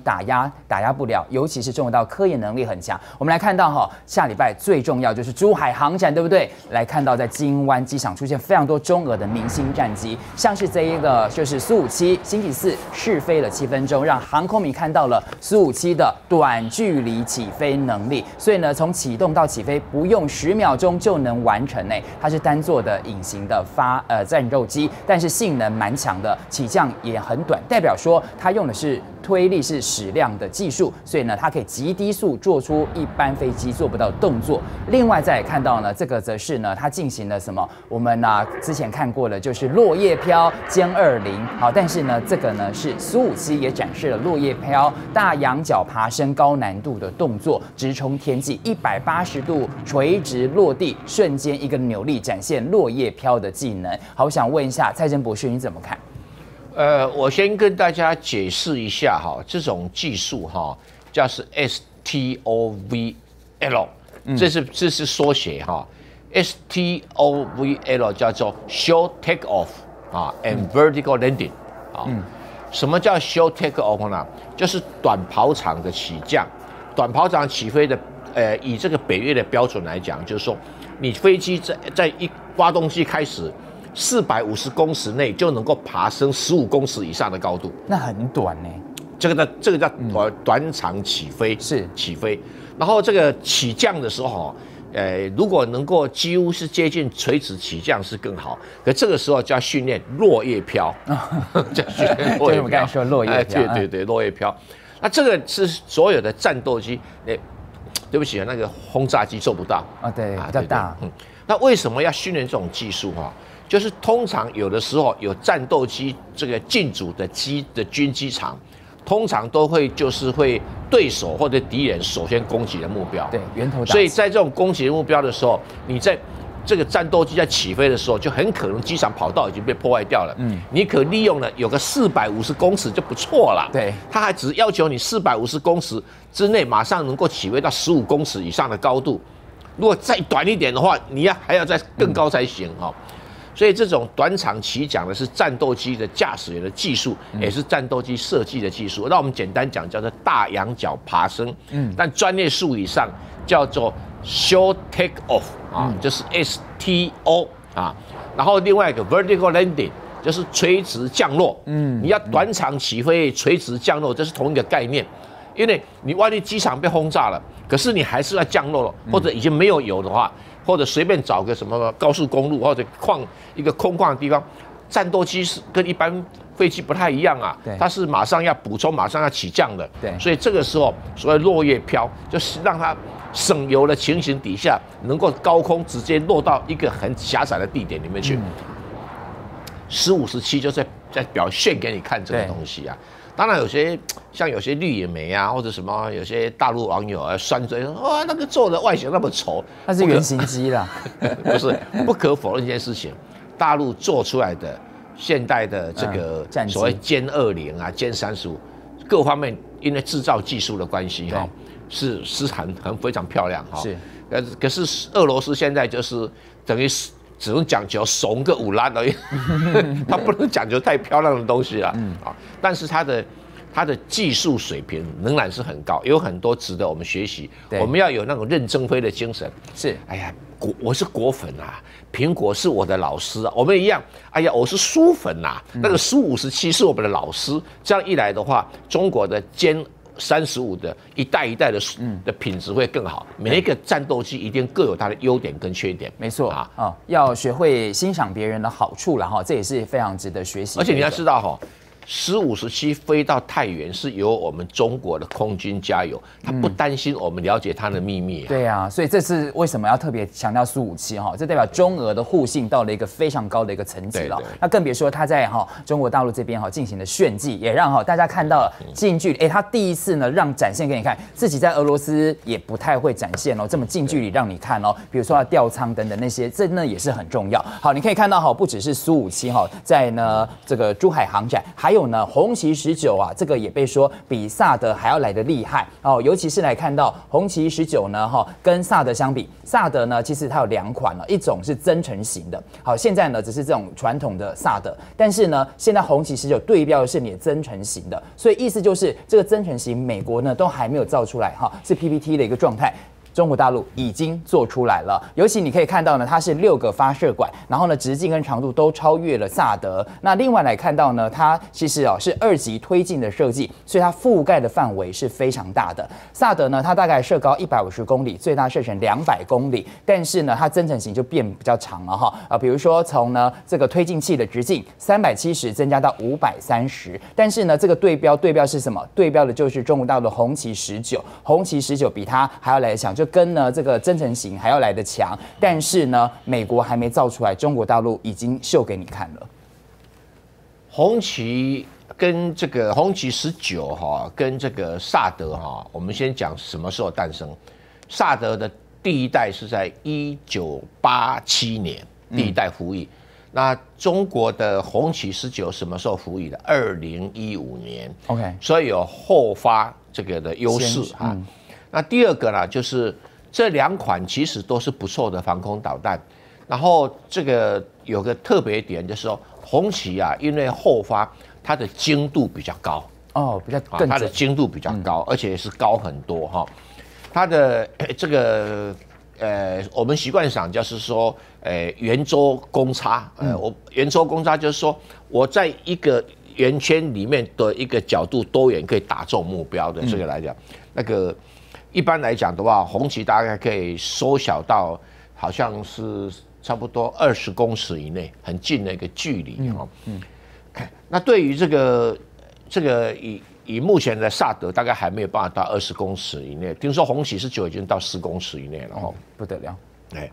打压不了，尤其是中国大陆科研能力很强。我们来看到哈，下礼拜最重要就是珠海航展，对不对？来看到在金湾机场出现非常多中俄的明星战机，像是这一个就是苏-57，星期四试飞了7分钟，让航空迷看到了苏-57的短距离起飞能力。所以呢，从启动到起飞不用10秒钟就能完成呢。它是单座的隐形的战斗机，但是性能蛮强的，起降也很短，代表说它用的是推力是矢量的技术，所以呢，它可以极低速做出一般飞机做不到的动作。另外再看到呢，这个则是呢，它进行了什么？我们之前看过了，就是落叶飘歼-20，好，但是呢，这个呢是苏-57也展示了落叶飘大仰角爬升高难度的动作，直冲天际，180度垂直落地，瞬间一个扭力，展现落叶飘的技能。好，我想问一下蔡真博士，你怎么看？我先跟大家解释一下哈，这种技术哈叫是 STOVL， 这是缩写哈 ，STOVL 叫做 Short Takeoff 啊 and Vertical Landing 啊。什么叫 Short Takeoff 呢？就是短跑场的起降，短跑场起飞的，以这个北约的标准来讲，就是说你飞机在一发动机开始。450公尺内就能够爬升15公尺以上的高度，那很短呢。这个叫短场起飞，是起飞。然后这个起降的时候，如果能够几乎是接近垂直起降是更好。可这个时候就要训练落叶飘，就我们刚才说落叶飘，对，落叶飘。那这个是所有的战斗机，对不起，那个轰炸机做不到啊，对，比较大。那为什么要训练这种技术哈？就是通常有的时候有战斗机这个进驻的军机场，通常都会会对手或者敌人首先攻击的目标，对源头打。所以在这种攻击的目标的时候，你在这个战斗机在起飞的时候，就很可能机场跑道已经被破坏掉了。你可利用了有个450公尺就不错了。对，他还只要求你450公尺之内马上能够起飞到15公尺以上的高度，如果再短一点的话，你还要再更高才行哈。所以这种短场起降的是战斗机的驾驶员的技术，也是战斗机设计的技术。那我们简单讲叫做大仰角爬升，但专业术语上叫做 short take off 啊，就是 STO 啊。然后另外一个 vertical landing 就是垂直降落，你要短场起飞垂直降落，这是同一个概念。因为你万一机场被轰炸了，可是你还是要降落了，或者已经没有油的话。或者随便找个什么高速公路或者一个空旷的地方，战斗机是跟一般飞机不太一样啊，它是马上要补充、马上要起降的，所以这个时候所谓落叶飘，就是让它省油的情形底下，能够高空直接落到一个很狭窄的地点里面去。15、17就在表现给你看这个东西啊。当然，有些绿野媒啊，或者什么，有些大陆网友啊，酸嘴说：“哇，那个做的外形那么丑，那是原型机啦。”不是，不可否认一件事情，大陆做出来的现代的这个所谓歼-20啊、歼-35，各方面因为制造技术的关系哈，是很非常漂亮哈。是，可是俄罗斯现在就是等于只能讲究怂个五烂而已，他不能讲究太漂亮的东西了啊。但是它的技术水平仍然是很高，有很多值得我们学习。我们要有那种认真飞的精神。是，哎呀，我是国粉啊，苹果是我的老师啊，我们一样。哎呀，我是苏粉啊，那个苏-57是我们的老师。这样一来的话，中国的歼-35的一代一代的品质会更好。每一个战斗机一定各有它的优点跟缺点，没错啊啊，要学会欣赏别人的好处了哈，这也是非常值得学习。而且你要知道哈，苏-57飞到太原是由我们中国的空军加油，他不担心我们了解他的秘密。对啊，所以这次为什么要特别强调苏-57哈？这代表中俄的互信到了一个非常高的一个层级了。那更别说他在中国大陆这边进行的炫技，也让大家看到了近距离。他第一次呢让展现给你看，自己在俄罗斯也不太会展现哦，这么近距离让你看哦，比如说他吊舱等等那些，这呢也是很重要。好，你可以看到不只是苏-57哈，在呢这个珠海航展还有。有呢，红旗19啊，这个也被说比萨德还要来得厉害哦，尤其是来看到红旗19呢，哈，跟萨德相比，萨德呢其实它有2款了，一种是增程型的，好，现在呢只是这种传统的萨德，但是呢，现在红旗19对标的是你的增程型的，所以意思就是这个增程型美国呢都还没有造出来哈，是 PPT 的一个状态。 中国大陆已经做出来了，尤其你可以看到呢，它是6个发射管，然后呢直径跟长度都超越了萨德。那另外来看到呢，它其实啊是2级推进的设计，所以它覆盖的范围是非常大的。萨德呢，它大概射高150公里，最大射程200公里，但是呢它增程型就变比较长了哈啊，比如说从呢这个推进器的直径370增加到530，但是呢这个对标是什么？对标的就是中国大陆的红旗19，红旗19比它还要来得强。 就跟呢这个增程型还要来得强，但是呢，美国还没造出来，中国大陆已经秀给你看了。红旗跟这个红旗19哈，跟这个萨德哈，我们先讲什么时候诞生。萨德的第一代是在1987年，第一代服役。那中国的红旗19什么时候服役的？2015年。OK， 所以有后发这个的优势哈。 那第二个呢，就是这2款其实都是不错的防空导弹，然后这个有个特别点就是说，红旗啊，因为后发它的精度比较高哦，比较更它的精度比较高，而且是高很多哈。它的这个我们习惯上就是说，圆周公差，我圆周公差就是说我在一个圆圈里面的一个角度多远可以打中目标的这个来讲，那个。 一般来讲的话，红旗大概可以缩小到好像是差不多20公尺以内，很近的一个距离哈。那对于这个以目前的萨德，大概还没有办法到20公尺以内。听说红旗19已经到10公尺以内了哈、不得了。哎，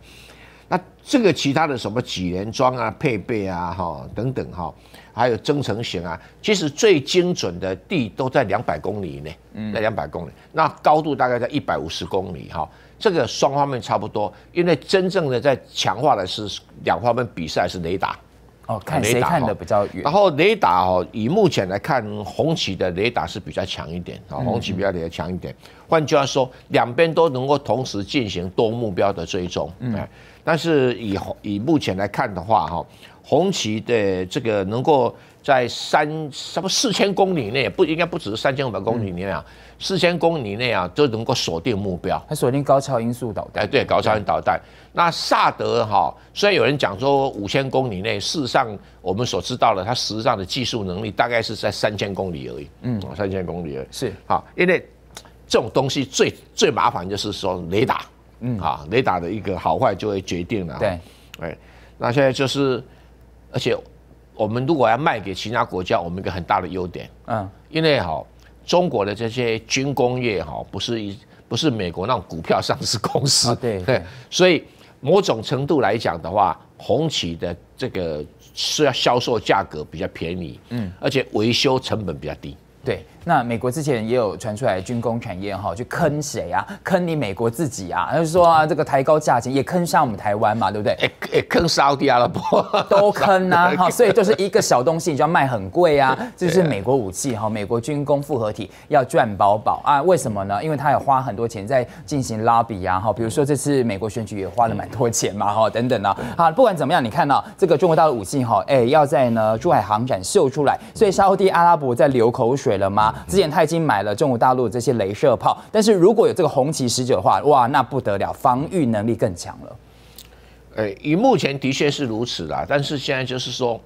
那这个其他的什么几连装啊、配备啊、哈等等哈，还有增程型啊，其实最精准的地都在200公里以内。 在200公里，那高度大概在150公里哈，这个双方面差不多，因为真正的在强化的是2方面比赛是雷达，哦，看谁看得比较远。然后雷达哦，以目前来看，红旗的雷达是比较强一点啊，红旗比较强一点。换句话说，两边都能够同时进行多目标的追踪，但是以目前来看的话哈，红旗的这个能够。 在4000公里内，不应该不只是3500公里内啊，4000公里内啊，就能够锁定目标。它锁定高超音速导弹。哎，对，高超音导弹。那萨德哈，虽然有人讲说5000公里内，事实上我们所知道的，它实际上的技术能力大概是在3000公里而已。3000公里而已。是好，因为这种东西最麻烦就是说雷达，啊，雷达的一个好坏就会决定了。对，哎，那现在就是，而且。 我们如果要卖给其他国家，我们一个很大的优点，因为哈，中国的这些军工业哈，不是美国那种股票上市公司，对，所以某种程度来讲的话，红旗的这个是要销售价格比较便宜，而且维修成本比较低。 对，那美国之前也有传出来军工产业哈，去坑谁啊？坑你美国自己啊？他就说啊，这个抬高价钱也坑杀我们台湾嘛，对不对？坑沙特阿拉伯都坑啊，哈，所以就是一个小东西你就要卖很贵啊，这就是美国武器哈，美国军工复合体要赚饱饱啊？为什么呢？因为他有花很多钱在进行lobby啊，哈，比如说这次美国选举也花了蛮多钱嘛，哈，等等啊，好，不管怎么样，你看到这个中国大陆武器哈，要在呢珠海航展秀出来，所以沙特阿拉伯在流口水。 了吗？之前他已经买了中国大陆这些雷射炮，但是如果有这个红旗19的话，哇，那不得了，防御能力更强了。以目前的确是如此啦，但是现在就是说，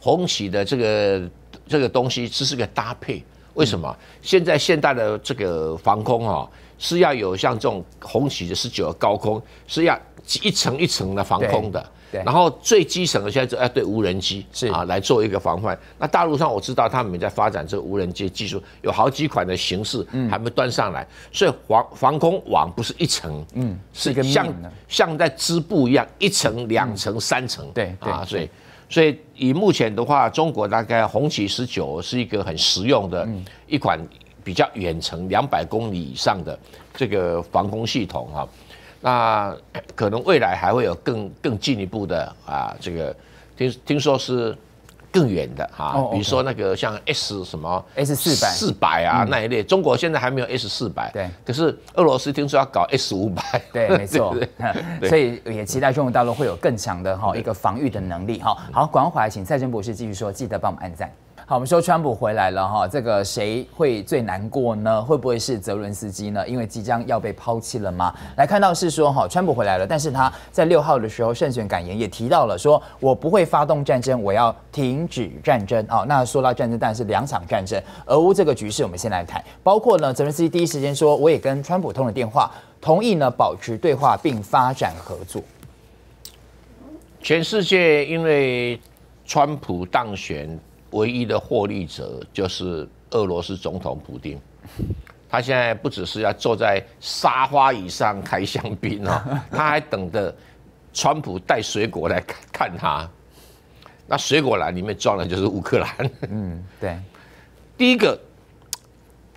红旗的这个东西只是个搭配。为什么？现在现代的这个防空啊，是要有像这种红旗的19的高空，是要一层一层的防空的。 然后最基层的现在就要对无人机啊来做一个防范。那大陆上我知道他们也在发展这个无人机技术，有好几款的形式还没端上来。所以防空网不是一层，是像在织布一样，1层、2层、3层。对啊，所以以目前的话，中国大概红旗19是一个很实用的一款比较远程200公里以上的这个防空系统哈。 那可能未来还会有更进一步的啊，这个听说是更远的哈，比如说那个像 S 什么 S400啊那一类，中国现在还没有 S400，对，可是俄罗斯听说要搞 S500，对，没错，所以也期待中国大陆会有更强的一个防御的能力哈。好，广华，请蔡真博士继续说，记得帮我们按赞。好，我们说川普回来了哈，这个谁会最难过呢？会不会是泽伦斯基呢？因为即将要被抛弃了吗？来看到是说哈，川普回来了，但是他在6号的时候胜选感言也提到了说，我不会发动战争，我要停止战争啊。那说到战争，当然是2场战争，俄乌这个局势我们先来谈，包括呢，泽伦斯基第一时间说，我也跟川普通了电话，同意呢保持对话并发展合作。全世界因为川普当选。唯一的获利者就是俄罗斯总统普丁，他现在不只是要坐在沙发椅上开香槟哦，他还等着川普带水果来看他。那水果篮里面装的就是乌克兰。嗯，对。第一个，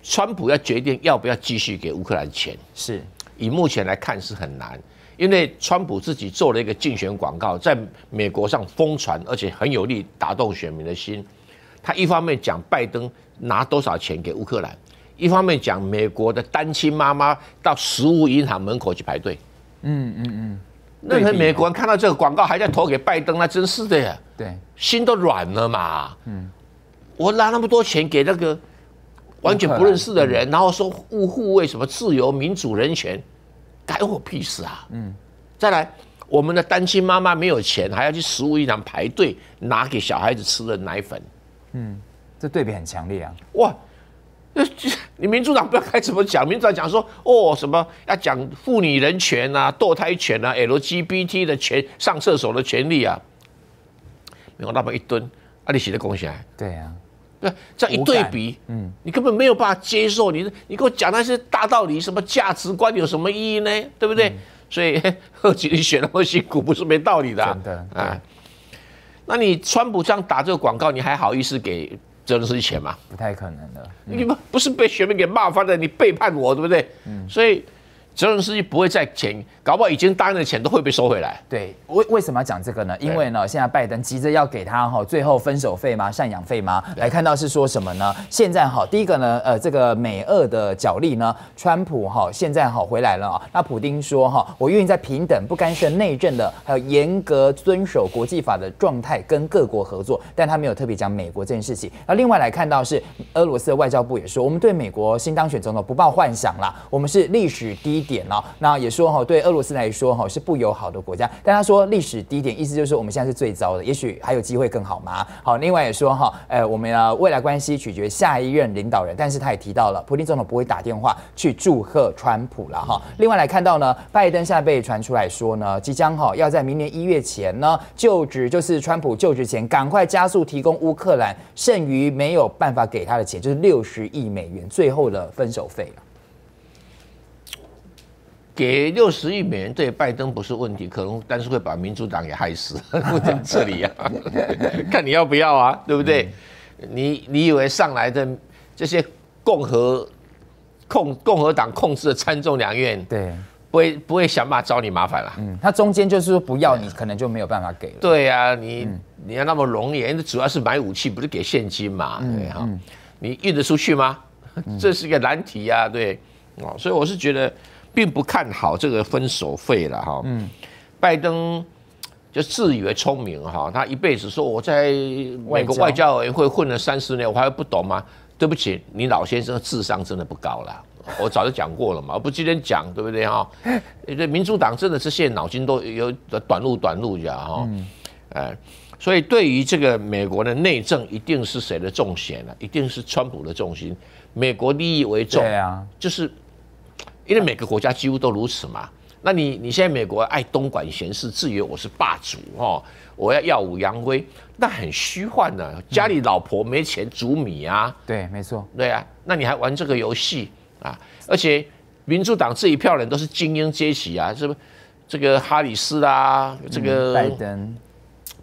川普要决定要不要继续给乌克兰钱，是以目前来看是很难，因为川普自己做了一个竞选广告，在美国上疯传，而且很有力打动选民的心。他一方面讲拜登拿多少钱给乌克兰，一方面讲美国的单亲妈妈到食物银行门口去排队。那美国人看到这个广告还在投给拜登，那真是的呀。对，心都软了嘛。嗯，我拿那么多钱给那个完全不认识的人，然后说护卫什么自由、民主、人权，该我屁事啊。嗯，再来。我们的单亲妈妈没有钱，还要去食物银行排队拿给小孩子吃的奶粉。嗯，这对比很强烈啊！哇，你民主党不知道该怎么讲，民主党讲说哦什么要讲妇女人权啊、堕胎权啊、LGBT 的权、上厕所的权利啊，美国大把一吨，啊你写的贡献。对啊，这样一对比，嗯，你根本没有办法接受，你给我讲那些大道理，什么价值观有什么意义呢？对不对？嗯，所以贺锦丽选那么辛苦，不是没道理的，啊。真的啊，那你川普这样打这个广告，你还好意思给泽连斯基钱吗？不太可能的。嗯，你不是被选民给骂翻了，你背叛我，对不对？嗯，所以泽连斯基不会再钱，搞不好已经答应的钱都会被收回来。对，为什么要讲这个呢？因为呢，现在拜登急着要给他最后分手费吗？赡养费吗？来看到是说什么呢？现在第一个呢，这个美俄的角力呢，川普现在回来了那普丁说我愿意在平等、不干涉内政的，还有严格遵守国际法的状态跟各国合作，但他没有特别讲美国这件事情。那另外来看到是俄罗斯的外交部也说，我们对美国新当选总统不抱幻想啦，我们是历史低点哦。那也说对俄罗斯来说是不友好的国家，但他说历史低点，意思就是我们现在是最糟的，也许还有机会更好吗？好，另外也说我们的未来关系取决下一任领导人，但是他也提到了，普丁总统不会打电话去祝贺川普了哈。另外来看到呢，拜登现在被传出来说呢，即将要在明年1月前呢就职，就是川普就职前，赶快加速提供乌克兰剩余没有办法给他的钱，就是60亿美元最后的分手费了。给60亿美元对拜登不是问题，可能但是会把民主党也害死。我讲这里啊，看你要不要啊，对不对？你以为上来的这些共和党控制的参众两院，对，不会想办法找你麻烦了。嗯，他中间就是说不要你，可能就没有办法给了。对啊，你要那么容易，主要是买武器，不是给现金嘛？对哈，你运得出去吗？这是一个难题啊，对哦，所以我是觉得。并不看好这个分手费了哈。嗯，拜登就自以为聪明哈，他一辈子说我在美国外交委员会混了30年，我还不懂吗？对不起，你老先生智商真的不高了，我早就讲过了嘛，我不今天讲，对不对哈？民主党真的是现在脑筋都有短路呀哈。所以对于这个美国的内政，一定是谁的重心呢？一定是川普的重心，美国利益为重，对啊，就是。因为每个国家几乎都如此嘛，那你现在美国爱东管闲事，自以为我是霸主哦，我要耀武扬威，那很虚幻的，啊。家里老婆没钱煮米啊，对，没错，对啊，那你还玩这个游戏啊？而且民主党这一票人都是精英阶级啊，是不？这个哈里斯啊，这个拜登，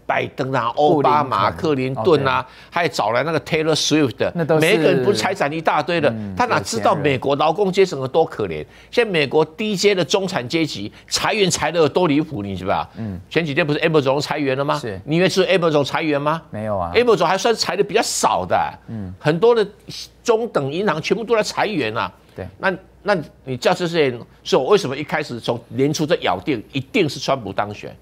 拜登啊、奥巴马、克林顿啊，还找来那个 Taylor Swift， 每一个人不是财产一大堆的，他哪知道美国劳工阶层有多可怜？现在美国低阶的中产阶级裁员裁得有多离谱，你知道吧？前几天不是 Amazon 裁员了吗？是，你以为是 Amazon 裁员吗？没有啊 ，Amazon 还算裁得比较少的，很多的中等银行全部都在裁员啊。对，那你叫这些人，所以我为什么一开始从年初就咬定一定是川普当选？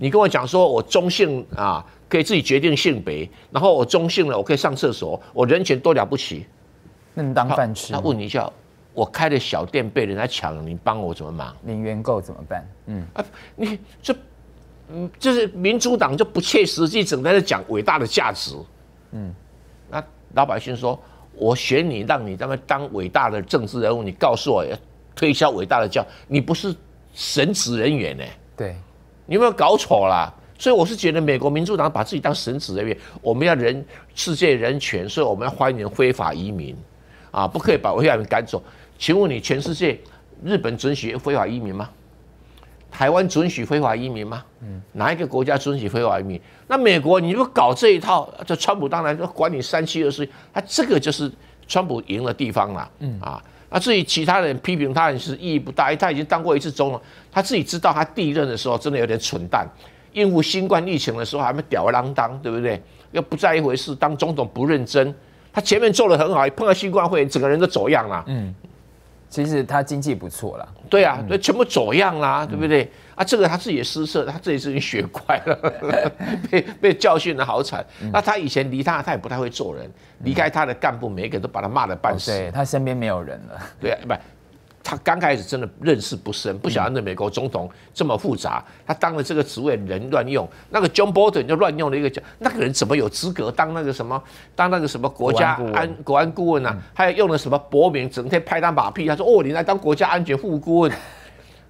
你跟我讲说我中性啊，可以自己决定性别，然后我中性了，我可以上厕所，我人权多了不起，那你当饭吃？他问你一下，我开的小店被人家抢了，你帮我怎么忙？零元购怎么办？你这，就是民主党就不切实际，整天在讲伟大的价值。那老百姓说。我选你，让你他们当伟大的政治人物，你告诉我要推销伟大的教，你不是神职人员呢？对，你有没有搞错啦？所以我是觉得美国民主党把自己当神职人员，我们要世界人权，所以我们要欢迎非法移民，啊，不可以把非法移民赶走。请问你全世界日本准许非法移民吗？台湾准许非法移民吗？哪一个国家准许非法移民？那美国你如果搞这一套，这川普当然管你37、24，他这个就是川普赢的地方啦。那至于其他人批评他，是意义不大。他已经当过一次总统，他自己知道他第一任的时候真的有点蠢蛋，应付新冠疫情的时候还没吊儿郎当，对不对？又不在一回事，当总统不认真。他前面做得很好，一碰到新冠会，整个人都走样了。其实他经济不错啦，对啊，对，全部走样啦，对不对？这个他自己也失策，他这一次已经学乖了，被教训的好惨。那他以前他也不太会做人，离开他的干部，每一个都把他骂得半死。对，他身边没有人了。对啊，不，他刚开始真的认识不深，不晓得美国总统这么复杂。他当了这个职位，人乱用，那个 John Bolton 就乱用了一个，那个人怎么有资格当那个什么国家国安顾问啊？还有用了什么博名，整天拍他马屁，他说哦，你来当国家安全副顾问，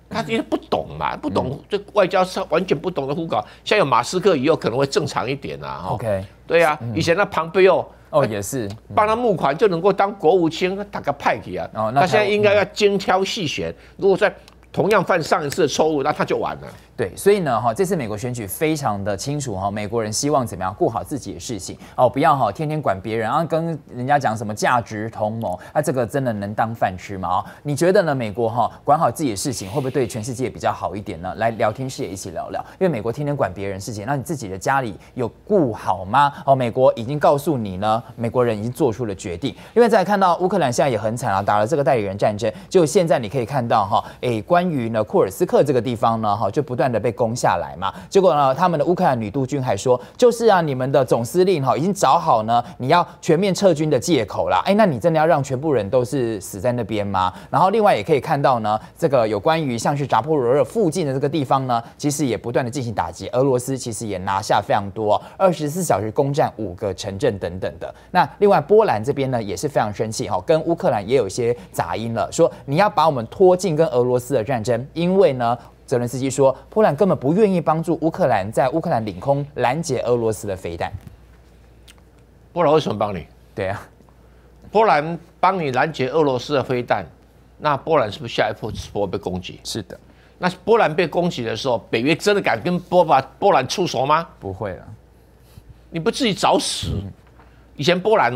他因为不懂嘛，不懂这外交是完全不懂的胡搞。现在有马斯克以后可能会正常一点啊。OK， 对啊，以前那庞贝奥。哦，也是帮他募款就能够当国务卿，打个派去啊！他现在应该要精挑细选，如果在同样犯上一次的错误，那他就完了。对，所以呢，这次美国选举非常的清楚哈，美国人希望怎么样顾好自己的事情哦，不要天天管别人，然后跟人家讲什么价值同盟，那这个真的能当饭吃吗？你觉得呢？美国管好自己的事情，会不会对全世界比较好一点呢？来聊天室也一起聊聊，因为美国天天管别人事情，那你自己的家里有顾好吗？哦，美国已经告诉你呢，美国人已经做出了决定。因为再看到乌克兰现在也很惨啊，打了这个代理人战争，就现在你可以看到关于呢库尔斯克这个地方呢就不断的被攻下来嘛，结果呢他们的乌克兰女督军还说，就是啊你们的总司令已经找好呢你要全面撤军的借口啦，那你真的要让全部人都是死在那边吗？然后另外也可以看到呢，这个有关于像是扎波罗热附近的这个地方呢，其实也不断的进行打击，俄罗斯其实也拿下非常多，24小时攻占5个城镇等等的。那另外波兰这边呢也是非常生气跟乌克兰也有一些杂音了，说你要把我们拖进跟俄罗斯的战争，因为呢，泽伦斯基说，波兰根本不愿意帮助乌克兰在乌克兰领空拦截俄罗斯的飞弹。波兰为什么帮你？对啊，波兰帮你拦截俄罗斯的飞弹，那波兰是不是下一波被攻击？是的。那波兰被攻击的时候，北约真的敢跟波兰出手吗？不会了，你不自己找死。以前波兰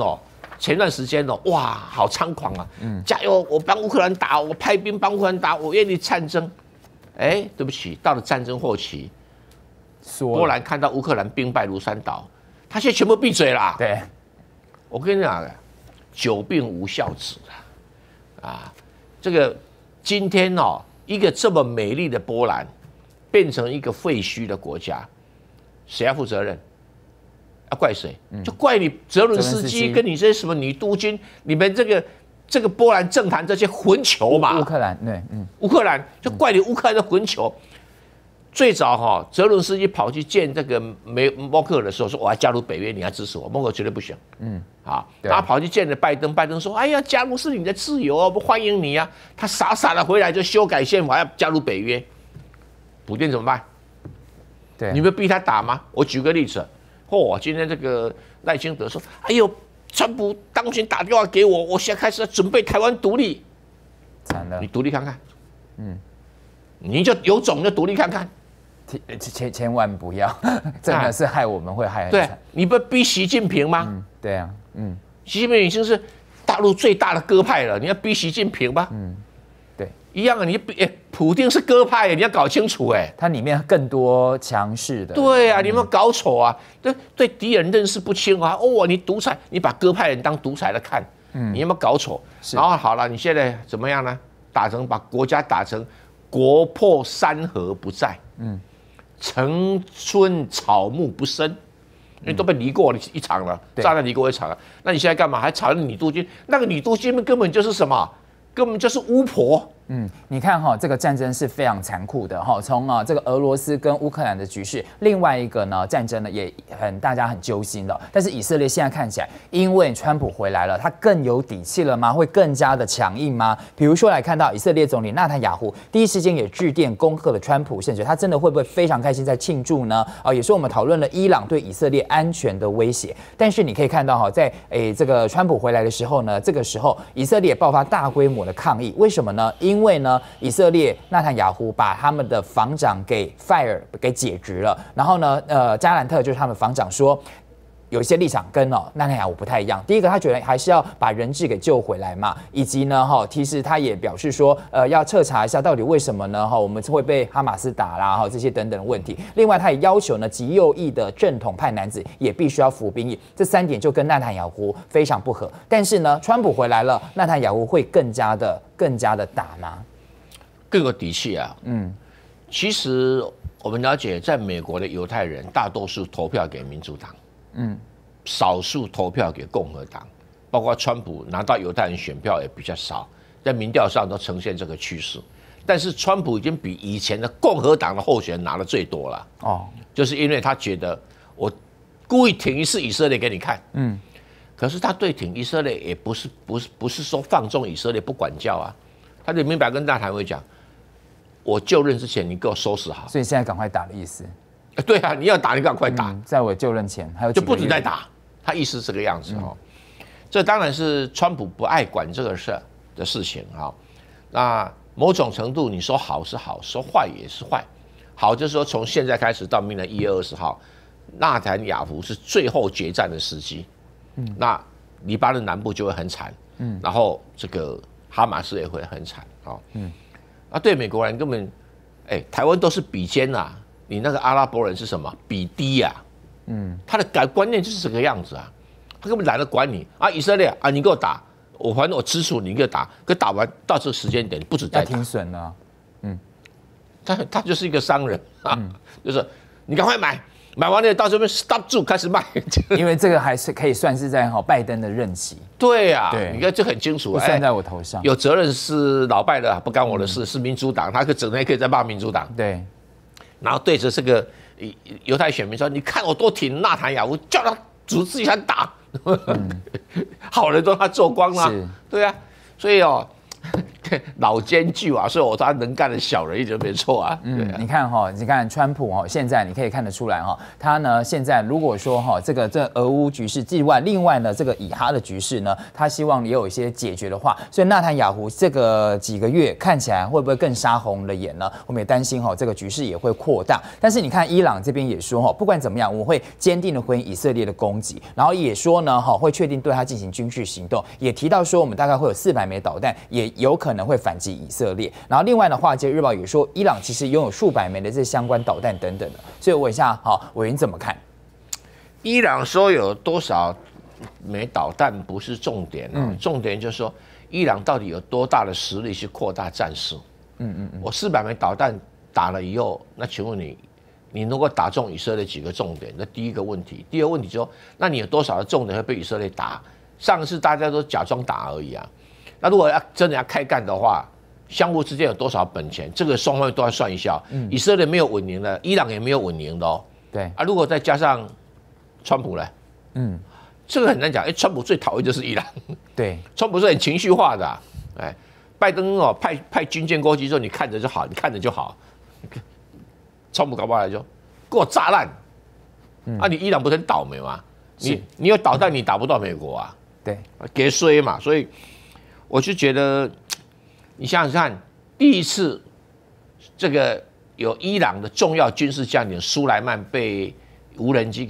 前段时间哇，好猖狂啊！加油，我帮乌克兰打，我派兵帮乌克兰打，我愿意战争。对不起，到了战争后期，波兰看到乌克兰兵败如山倒，他现在全部闭嘴啦。对，我跟你讲，久病无孝子啊！这个今天一个这么美丽的波兰，变成一个废墟的国家，谁要负责任？要怪谁？就怪你泽伦斯基跟你这些什么女督军，你们这个波兰政坛这些混球嘛。乌克兰对，乌克兰就怪你乌克兰的混球。最早泽伦斯基跑去见这个默克尔的时候，说我要加入北约，你要支持我。默克尔绝对不行。然后跑去见了拜登，拜登说：“哎呀，加入是你的自由，不欢迎你啊。”他傻傻的回来就修改宪法，要加入北约。普丁怎么办？对，你们逼他打吗？我举个例子。今天这个赖清德说：“哎呦，川普当选打电话给我，我现在开始要准备台湾独立。”惨了，你独立看看，你就有种就独立看看，千万不要，真的是害我们会害很惨。对，你不逼习近平吗？嗯、对啊，嗯，习近平已经是大陆最大的鸽派了，你要逼习近平吗？嗯，对，一样啊，你逼、欸、普丁是鸽派、欸，你要搞清楚哎、欸，它里面更多强势的。对啊，你有没有搞错啊？对敌人认识不清啊！哦，你独裁，你把鸽派人当独裁来看，嗯，你有没有搞错？然后好了，你现在怎么样呢？打成把国家打成国破山河不在，嗯。 城春草木不生，因为都被离过一场了，炸弹离过一场了。那你现在干嘛？还吵女督军？那个女督军根本就是什么？根本就是巫婆。嗯，你看哈、哦，这个战争是非常残酷的哈、哦。从啊这个俄罗斯跟乌克兰的局势，另外一个呢战争呢也很大家很揪心了。但是以色列现在看起来，因为川普回来了，他更有底气了吗？会更加的强硬吗？比如说来看到以色列总理纳坦雅胡第一时间也致电恭贺了川普胜选，他真的会不会非常开心在庆祝呢？啊，也是我们讨论了伊朗对以色列安全的威胁。但是你可以看到哈、哦，在这个川普回来的时候呢，这个时候以色列爆发大规模的抗议，为什么呢？因为呢，以色列纳坦雅胡把他们的防长给 fire 给解职了，然后呢，加兰特就是他们防长说。 有一些立场跟纳坦雅胡不太一样。第一个，他觉得还是要把人质给救回来嘛，以及呢哈，其实他也表示说，要彻查一下到底为什么呢哈，我们会被哈马斯打啦哈这些等等的问题。另外，他也要求呢极右翼的正统派男子也必须要服兵役。这三点就跟纳坦雅胡非常不合。但是呢，川普回来了，纳坦雅胡会更加的打吗？更有底气啊！嗯，其实我们了解，在美国的犹太人大多数投票给民主党。 嗯，少数投票给共和党，包括川普拿到犹太人选票也比较少，在民调上都呈现这个趋势。但是川普已经比以前的共和党的候选人拿的最多了。哦，就是因为他觉得我故意挺一次以色列给你看。嗯，可是他对挺以色列也不是说放纵以色列不管教啊，他就明白跟大台会讲，我就任之前你给我收拾好。所以现在赶快打的意思。 对啊，你要打你赶快打，在我就任前还有就不准再打，他意思是这个样子哦。这当然是川普不爱管这个事的事情啊、哦。那某种程度你说好是好，说坏也是坏。好就是说从现在开始到明年1月20号，纳坦雅胡是最后决战的时机。嗯，那黎巴嫩南部就会很惨，嗯，然后这个哈马斯也会很惨啊、哦。嗯，啊，对美国人根本，哎，台湾都是比肩啊。 你那个阿拉伯人是什么比低呀、啊？嗯，他的观念就是这个样子啊，他根本懒得管你啊！以色列啊，你给我打，我反正我吃醋，你给我打，可打完到这个时间点，你不止再打，停损了。嗯，他就是一个商人啊，嗯、就是你赶快买，买完了到这边 stop 住开始卖，因为这个还是可以算是在哈拜登的任期。对呀、啊，对，你看这很清楚，算在我头上、哎，有责任是老拜的，不干我的事，嗯、是民主党，他整天可以在骂民主党。对。 然后对着这个犹太选民说：“你看我多挺纳坦雅胡，叫他组织一下打，好人都他做光了、啊，对啊，所以哦，老奸巨猾，所以我说他能干的小人一点没错啊。嗯，啊、你看哈、哦，你看川普哈、哦，现在你可以看得出来哈、哦，他呢现在如果说哈、哦、这俄乌局势之外，另外呢这个以哈的局势呢，他希望也有一些解决的话，所以纳坦雅胡这个几个月看起来会不会更杀红了眼呢？我们也担心哈、哦、这个局势也会扩大。但是你看伊朗这边也说哈、哦，不管怎么样，我会坚定的回应以色列的攻击，然后也说呢哈、哦、会确定对他进行军事行动，也提到说我们大概会有400枚导弹，也有可能会反击以色列，然后另外的话，《华尔街日报》也说，伊朗其实拥有数百枚的这相关导弹等等的，所以我问一下，好，委员怎么看？伊朗说有多少枚导弹不是重点啊、哦，重点就是说，伊朗到底有多大的实力去扩大战事？我400枚导弹打了以后，那请问你，你能够打中以色列几个重点？那第一个问题，第二个问题就是说，那你有多少的重点会被以色列打？上次大家都假装打而已啊。 那如果要真的要开干的话，相互之间有多少本钱？这个双方都要算一下。嗯、以色列没有稳赢的，伊朗也没有稳赢的哦。对啊，如果再加上川普呢？嗯，这个很难讲。哎、欸，川普最讨厌就是伊朗。对，川普是很情绪化的、啊。哎，拜登哦派军舰过去之后，你看着就好，你看着就好。川普搞不好来就给我炸烂。嗯、啊，你伊朗不是很倒霉吗？你有导弹，你打不到美国啊。对，给衰嘛，所以。 我就觉得，你想想看，第一次这个有伊朗的重要军事将领苏莱曼被无人机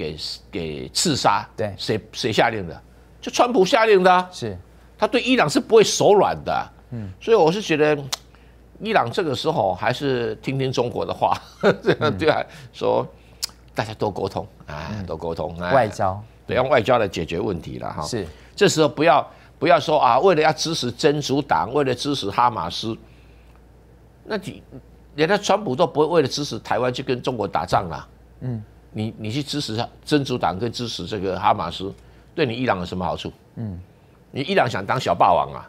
给刺杀，对，谁下令的？就川普下令的、啊，是，他对伊朗是不会手软的、啊，嗯，所以我是觉得伊朗这个时候还是听听中国的话，对啊，说大家多沟通啊，多沟通啊，外交，对，用外交来解决问题了哈，是，这时候不要说啊，为了要支持真主党，为了支持哈马斯，那你连他川普都不会为了支持台湾去跟中国打仗啦、啊，嗯。你去支持真主党跟支持这个哈马斯，对你伊朗有什么好处？嗯，你伊朗想当小霸王啊，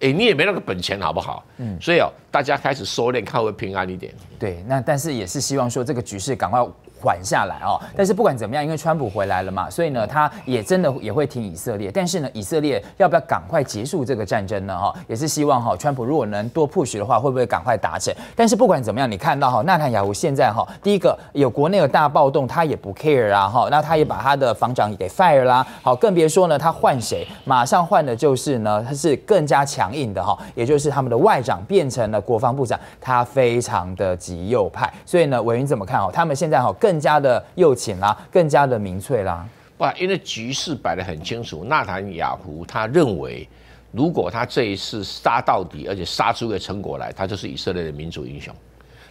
哎、欸，你也没那个本钱，好不好？嗯，所以哦，大家开始收敛，看会平安一点。对，那但是也是希望说这个局势赶快缓下来哦。但是不管怎么样，因为川普回来了嘛，所以呢，他也真的也会挺以色列。但是呢，以色列要不要赶快结束这个战争呢？哈，也是希望哈，川普如果能多 push 的话，会不会赶快达成？但是不管怎么样，你看到哈，纳坦雅胡现在哈，第一个有国内有大暴动，他也不 care 啊，哈，那他也把他的防长也给 fire 啦，好，更别说呢，他换谁？马上换的就是呢，他是更加强硬的哈，也就是他们的外长变成了国防部长，他非常的极右派。所以呢，委员怎么看？哦，他们现在哈更加的右倾啦，更加的民粹啦。不，因为局势摆得很清楚。纳坦雅胡他认为，如果他这一次杀到底，而且杀出个成果来，他就是以色列的民族英雄。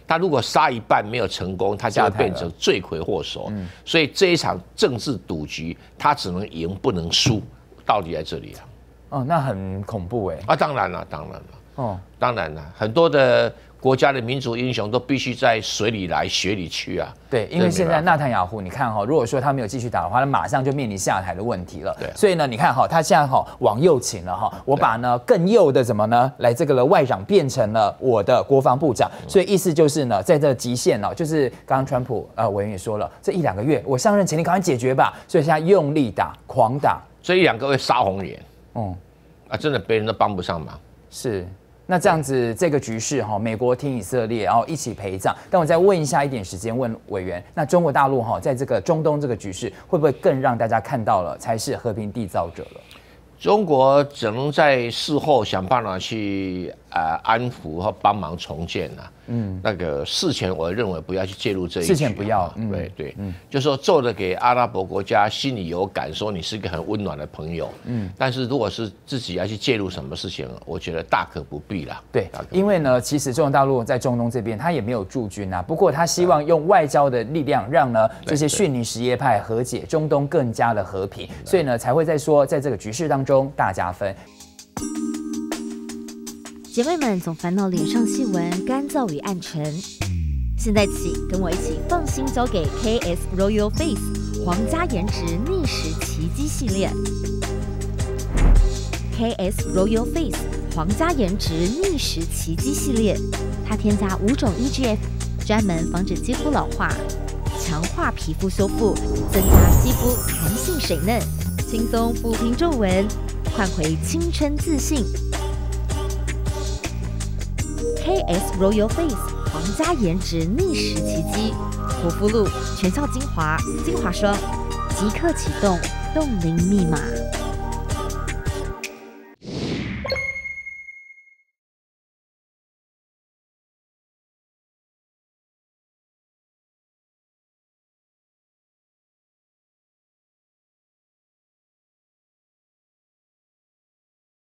他如果杀一半没有成功，他就会变成罪魁祸首。所以这一场政治赌局，他只能赢不能输，道理在这里啊。哦，那很恐怖哎、欸。啊，当然了，当然了。哦，当然了，很多的国家的民族英雄都必须在水里来血里去啊！对，因为现在纳坦雅胡，你看哈、哦，如果说他没有继续打的话，他马上就面临下台的问题了。对，所以呢，你看哈、哦，他现在哈、哦、往右倾了哈、哦，我把呢更右的怎么呢？来这个了外长变成了我的国防部长，所以意思就是呢，在这极限呢、哦，就是刚刚川普委员也说了，这一两个月我上任前你赶快解决吧，所以现在用力打，狂打，这一两个月杀红眼，嗯，啊，真的别人都帮不上忙，是。那这样子，这个局势哈，美国听以色列，然后一起陪葬。但我再问一下，一点时间问委员，那中国大陆哈，在这个中东这个局势，会不会更让大家看到了才是和平缔造者了？中国只能在事后想办法去安抚和帮忙重建呐、啊。嗯，那个事前我认为不要去介入这一局、啊。事前不要，嗯、对对，嗯，就说做的给阿拉伯国家心里有感，说你是一个很温暖的朋友。嗯，但是如果是自己要去介入什么事情，我觉得大可不必啦。对，因为呢，其实中国大陆在中东这边他也没有驻军啊，不过他希望用外交的力量让呢这些逊尼什叶派和解，中东更加的和平，所以呢才会在说在这个局势当中。大加分。姐妹们总烦恼脸上细纹、干燥与暗沉，现在起跟我一起放心交给 KS Royal Face 皇家颜值逆时奇迹系列。KS Royal Face 皇家颜值逆时奇迹系列，它添加5种 EGF， 专门防止肌肤老化，强化皮肤修复，增加肌肤弹性水嫩。轻松抚平皱纹，换回青春自信。KS Royal Face 皇家颜值逆时奇迹，护肤露、全效精华、精华霜，即刻启动冻龄密码。